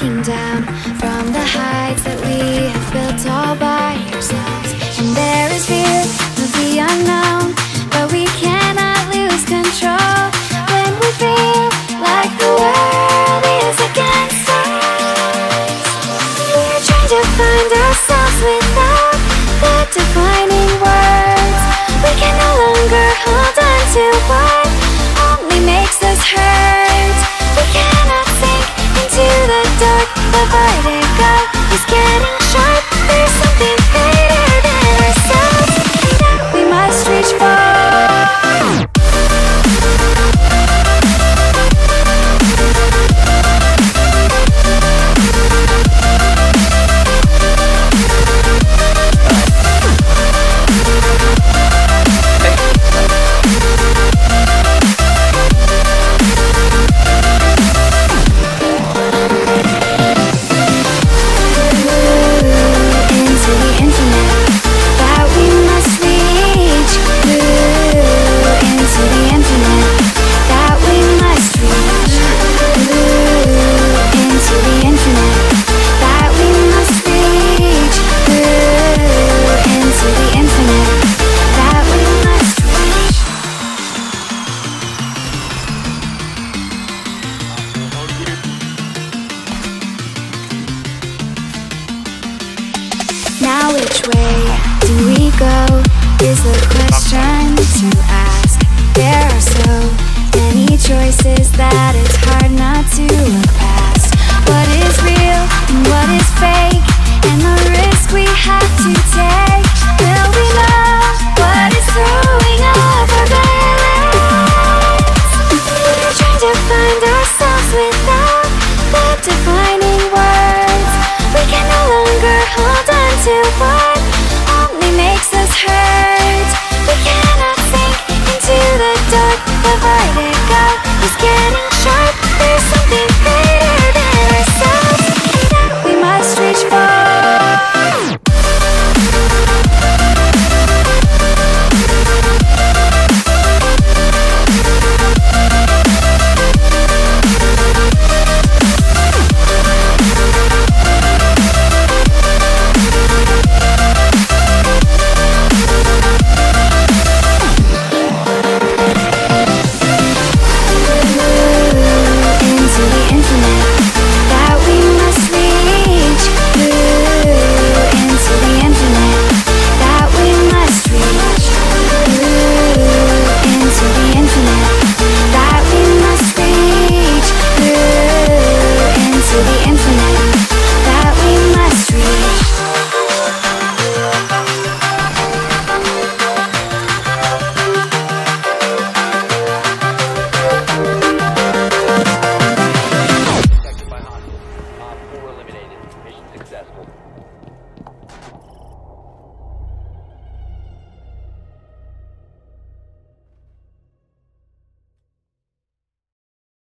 looking down from the heights that we have.